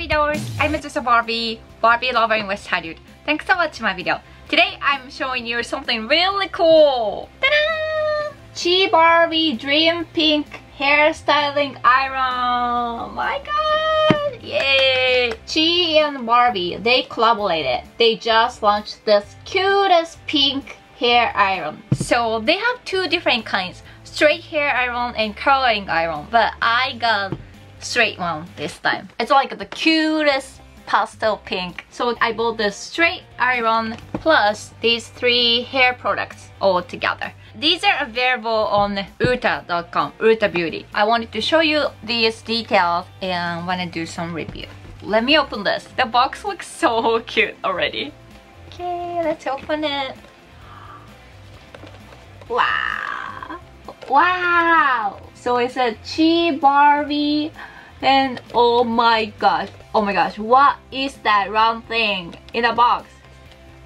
videos! I'm Mrs. Barbie, Barbie lover in West Hollywood. Thanks for watching my video. Today I'm showing you something really cool! Ta-da! Chi Barbie Dream Pink Hairstyling Iron! My god! Yay! Chi and Barbie, they collaborated. They just launched this cutest pink hair iron. So they have two different kinds, straight hair iron and curling iron. But I got straight one this time. It's like the cutest pastel pink. So I bought the straight iron plus these three hair products all together. These are available on Ulta.com, Ulta Beauty. I wanted to show you these details and want to do some review. Let me open this. The box looks so cute already. Okay, let's open it. Wow! Wow! So it's a Chi Barbie and oh my gosh, what is that round thing in a box?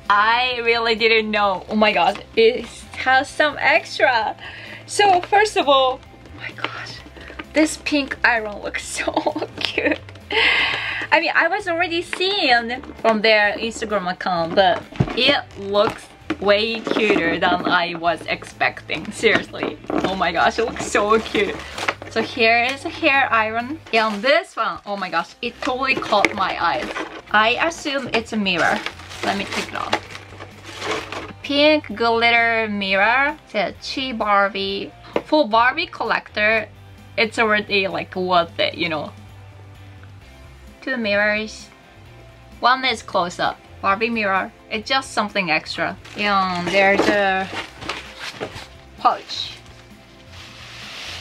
I really didn't know. Oh my gosh, it has some extra. So first of all, oh my gosh, this pink iron looks so cute. I mean, I was already seeing from their Instagram account, but it looks way cuter than I was expecting, seriously. Oh my gosh, it looks so cute. So here is a hair iron, and this one, oh my gosh, it totally caught my eyes. I assume it's a mirror. Let me take it off. Pink glitter mirror. It's a Chi Barbie. For Barbie collector, it's already like worth it, you know. Two mirrors. One is close up. Barbie mirror. It's just something extra. And there's a pouch.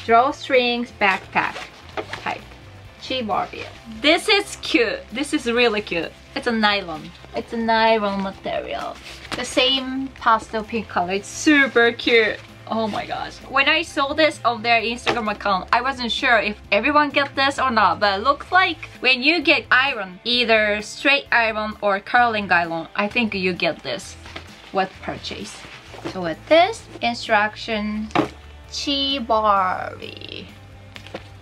Drawstrings backpack type. Chi Barbie. This is cute. This is really cute. It's a nylon. It's a nylon material. The same pastel pink color. It's super cute. Oh my gosh. When I saw this on their Instagram account, I wasn't sure if everyone got this or not, but it looks like when you get iron, either straight iron or curling iron, I think you get this with purchase. So with this instruction, Chi Barbie.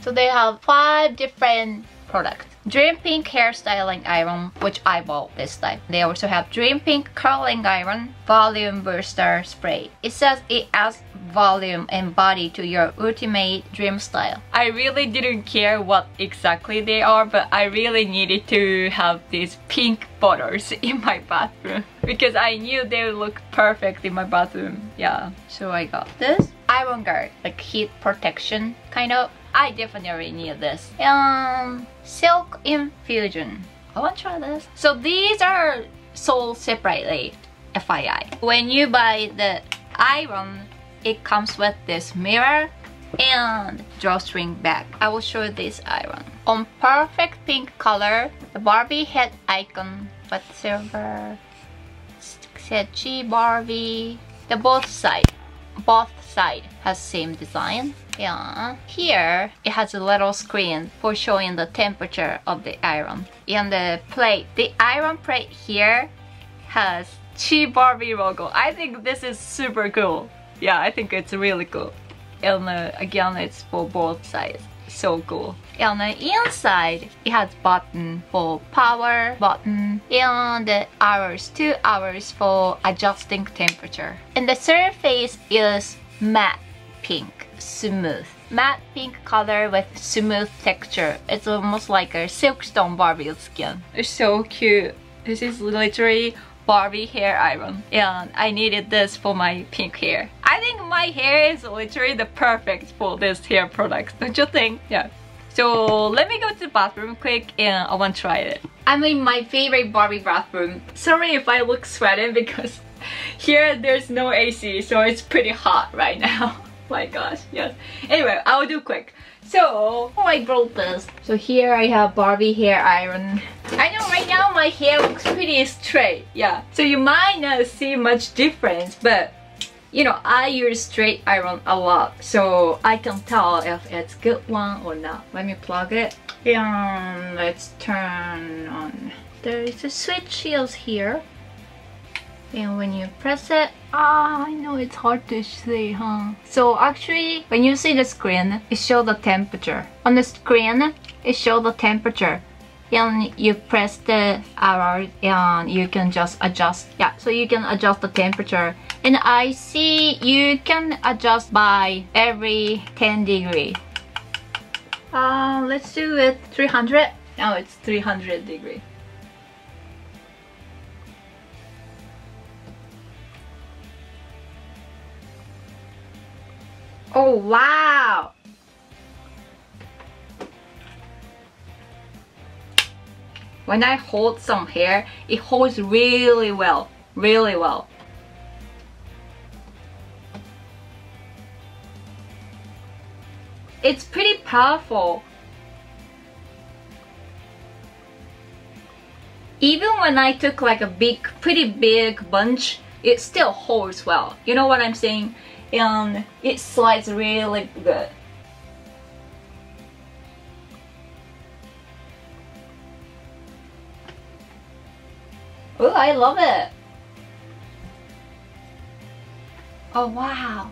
So they have 5 different products. Dream Pink Hairstyling Iron, which I bought this time. They also have Dream Pink Curling Iron Volume Booster Spray. It says it adds volume and body to your ultimate dream style. I really didn't care what exactly they are, but I really needed to have these pink bottles in my bathroom because I knew they would look perfect in my bathroom. Yeah, so I got this. Iron guard, like heat protection kind of. I definitely need this. And silk infusion. I want to try this. So these are sold separately, FYI. When you buy the iron, it comes with this mirror and drawstring bag. I will show you this iron. On perfect pink color, the Barbie head icon with silver. Said Chi Barbie. The both side has same design. Yeah, here it has a little screen for showing the temperature of the iron. And the plate, the iron plate here has Chi Barbie logo. I think this is super cool. Yeah, I think it's really cool. And again, it's for both sides. So cool. And the inside, it has button for power button and hours, 2 hours for adjusting temperature. And the surface is matte pink, smooth. Matte pink color with smooth texture. It's almost like a silkstone Barbie skin. It's so cute. This is literally Barbie hair iron. And I needed this for my pink hair. I think my hair is literally the perfect for this hair product, don't you think? Yeah. So let me go to the bathroom quick and I want to try it. I'm in my favorite Barbie bathroom. Sorry if I look sweating because here there's no AC, so it's pretty hot right now. My gosh, yes. Anyway, I'll do quick. So, oh, I brought this. So here I have Barbie hair iron. I know right now my hair looks pretty straight, yeah. So you might not see much difference, but you know, I use straight iron a lot, so I can tell if it's good one or not. Let me plug it. And let's turn on. There is a switch here. And when you press it, I know it's hard to see, huh? So actually, when you see the screen, it shows the temperature. On the screen, it shows the temperature. and you press the arrow and you can just adjust. Yeah, so you can adjust the temperature. And I see you can adjust by every 10 degree. Let's do it 300. Now it's 300 degree. Oh wow! When I hold some hair, it holds really well, really well. It's pretty powerful. Even when I took like a big, pretty big bunch, it still holds well. You know what I'm saying? And it slides really good. Oh, I love it. Oh wow.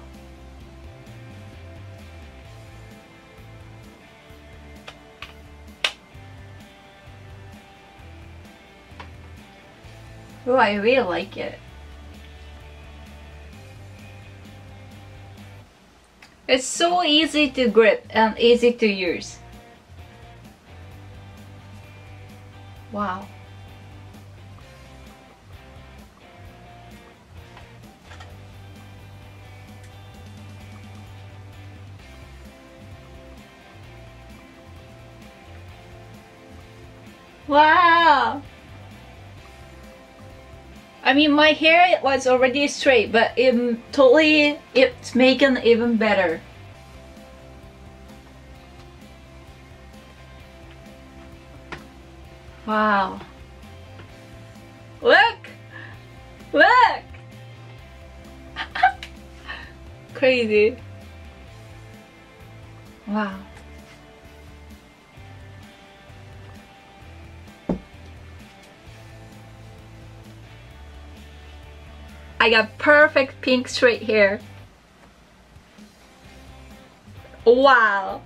Oh, I really like it. It's so easy to grip and easy to use. Wow. Wow. I mean, my hair was already straight, but it's making it even better. Wow. Look! Look! Crazy. Wow. I got perfect pink straight hair. Wow.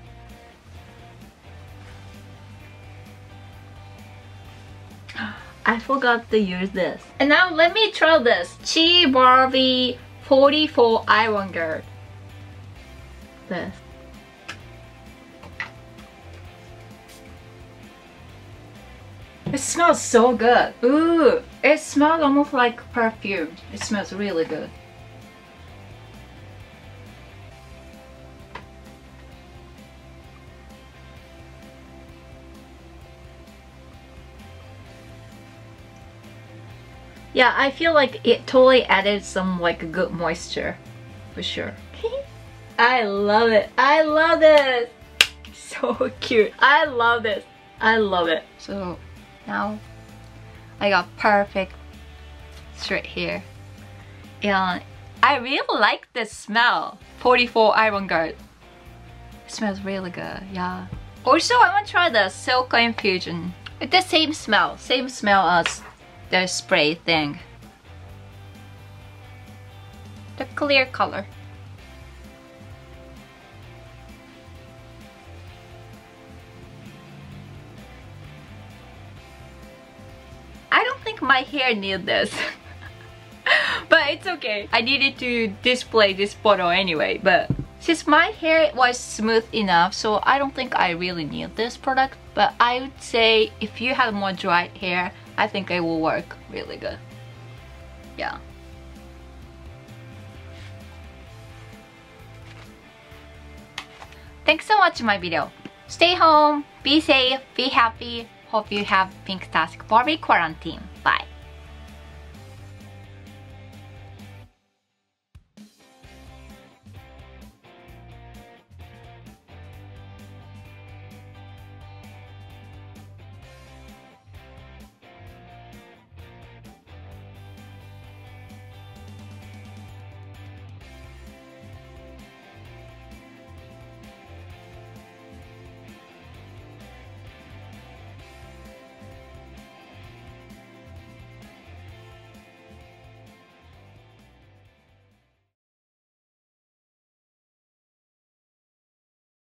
I forgot to use this. And now let me try this Chi Barbie 44 iron guard. This. It smells so good. Ooh, it smells almost like perfume. It smells really good. Yeah, I feel like it totally added some like good moisture, for sure. I love it. I love this. So cute. I love this. I love it. So. Now I got perfect straight hair, and I really like the smell. 44 iron guard. It smells really good. Yeah. Also, I want to try the silk infusion. It's the same smell as the spray thing. The clear color. My hair needs this. But it's okay. I needed to display this photo anyway, but since my hair was smooth enough, so I don't think I really need this product, but I would say if you have more dry hair, I think it will work really good. Yeah. Thanks so much for my video. Stay home, be safe, be happy. Hope you have pink-tastic Barbie quarantine. Bye.